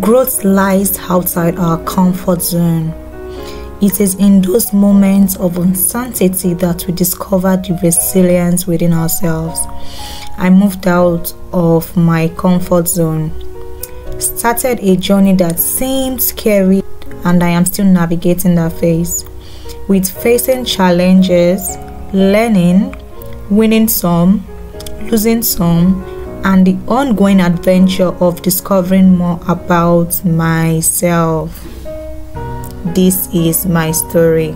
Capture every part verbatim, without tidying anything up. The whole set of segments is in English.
Growth lies outside our comfort zone. It is in those moments of uncertainty that we discover the resilience within ourselves. I moved out of my comfort zone, started a journey that seemed scary, and I am still navigating that phase. With facing challenges, learning, winning some, losing some, and the ongoing adventure of discovering more about myself. This is my story.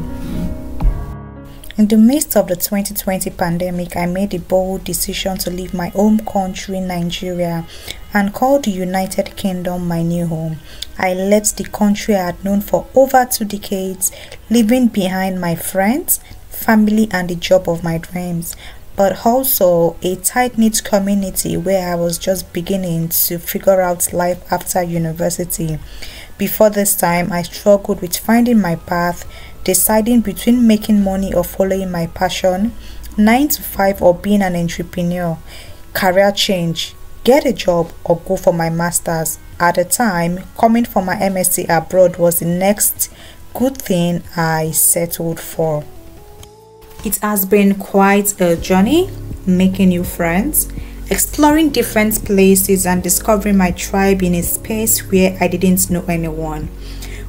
In the midst of the twenty twenty pandemic, I made a bold decision to leave my home country, Nigeria, and call the United Kingdom my new home. I left the country I had known for over two decades, leaving behind my friends, family, and the job of my dreams, but also a tight-knit community where I was just beginning to figure out life after university. Before this time, I struggled with finding my path, deciding between making money or following my passion, nine to five or being an entrepreneur, career change, get a job, or go for my master's. At the time, coming for my M S c abroad was the next good thing I settled for. It has been quite a journey, making new friends, exploring different places, and discovering my tribe in a space where I didn't know anyone.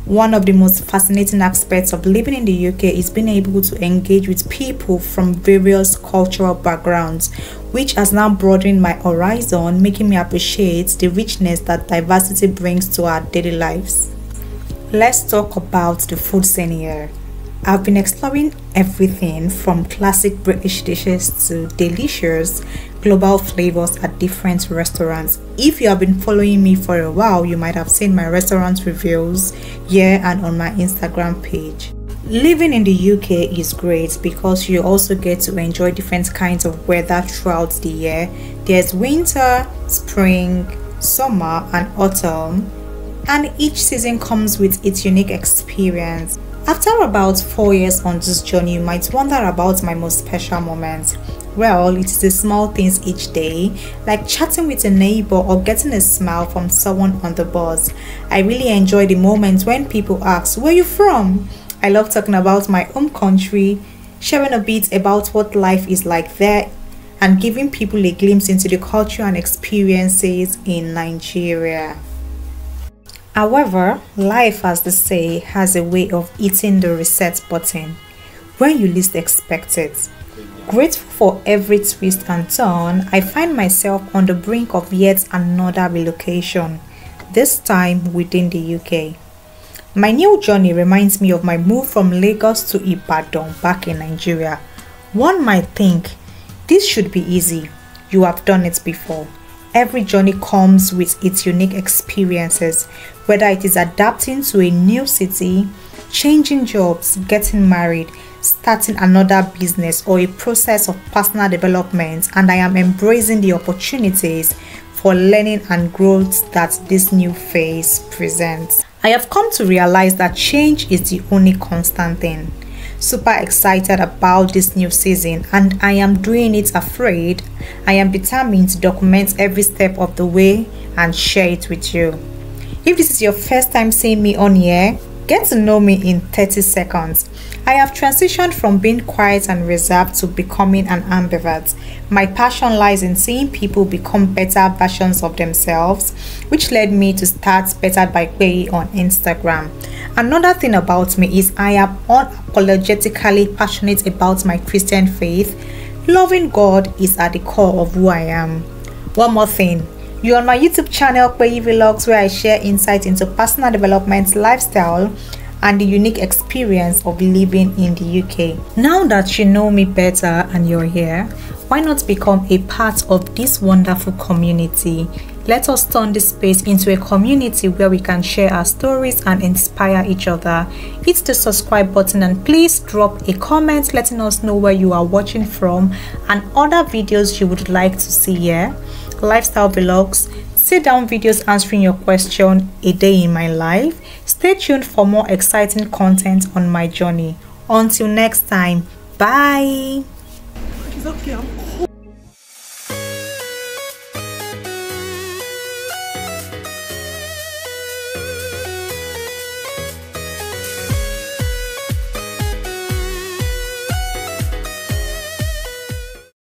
One of the most fascinating aspects of living in the U K is being able to engage with people from various cultural backgrounds, which has now broadened my horizon, making me appreciate the richness that diversity brings to our daily lives. Let's talk about the food scene here. I've been exploring everything from classic British dishes to delicious global flavors at different restaurants. If you have been following me for a while, you might have seen my restaurant reviews here and on my Instagram page. Living in the U K is great because you also get to enjoy different kinds of weather throughout the year. There's winter, spring, summer, and autumn, and each season comes with its unique experience. After about four years on this journey, you might wonder about my most special moments. Well, it's the small things each day, like chatting with a neighbor or getting a smile from someone on the bus. I really enjoy the moments when people ask, "Where are you from?" I love talking about my home country, sharing a bit about what life is like there, and giving people a glimpse into the culture and experiences in Nigeria. However, life, as they say, has a way of hitting the reset button when you least expect it. Grateful for every twist and turn, I find myself on the brink of yet another relocation, this time within the U K. My new journey reminds me of my move from Lagos to Ibadan back in Nigeria. One might think, this should be easy, you have done it before. Every journey comes with its unique experiences, whether it is adapting to a new city, changing jobs, getting married, starting another business, or a process of personal development, and I am embracing the opportunities for learning and growth that this new phase presents. I have come to realize that change is the only constant thing. Super excited about this new season, and I am doing it afraid. I am determined to document every step of the way and share it with you. If this is your first time seeing me on here, get to know me in thirty seconds. I have transitioned from being quiet and reserved to becoming an ambivert. My passion lies in seeing people become better versions of themselves, which led me to start Betteredbypeyi on Instagram. Another thing about me is I am unapologetically passionate about my Christian faith. Loving God is at the core of who I am. One more thing, you're on my YouTube channel, Peyi Vlogs, where I share insights into personal development, lifestyle, and the unique experience of living in the U K. Now that you know me better and you're here, why not become a part of this wonderful community? Let us turn this space into a community where we can share our stories and inspire each other. Hit the subscribe button and please drop a comment letting us know where you are watching from and other videos you would like to see here. Lifestyle vlogs, sit down videos answering your question, a day in my life. Stay tuned for more exciting content on my journey. Until next time, bye. It's okay.